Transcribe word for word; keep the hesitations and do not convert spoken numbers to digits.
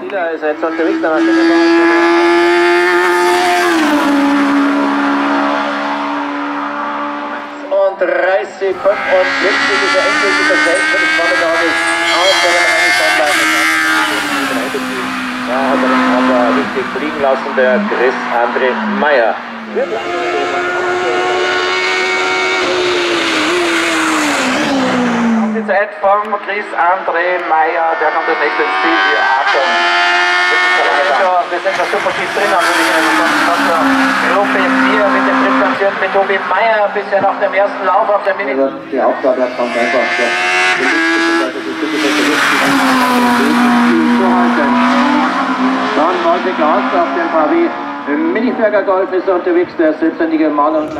Wieder ist er jetzt unterwegs, aber und dreißig Kopf und plötzlich ist er endlich über selbst und es war da nicht auf, sondern eigentlich anbleiben. Da hat er den Hammer richtig fliegen lassen, der Chris André Meyer. Auf die Zeit von Chris André Meyer, der kommt das nächste Ziel hier. Achtung! Wir sind da super tief drin, also wir sind aus der Gruppe vier mit dem drittplatzierten mit Tobias Mayer bisher nach dem ersten Lauf auf der Mini. Die Aufgabe hat man einfach. Dann wollte Glas auf dem P W. Minichberger Golf ist unterwegs, der siebzehnjährige Mann und...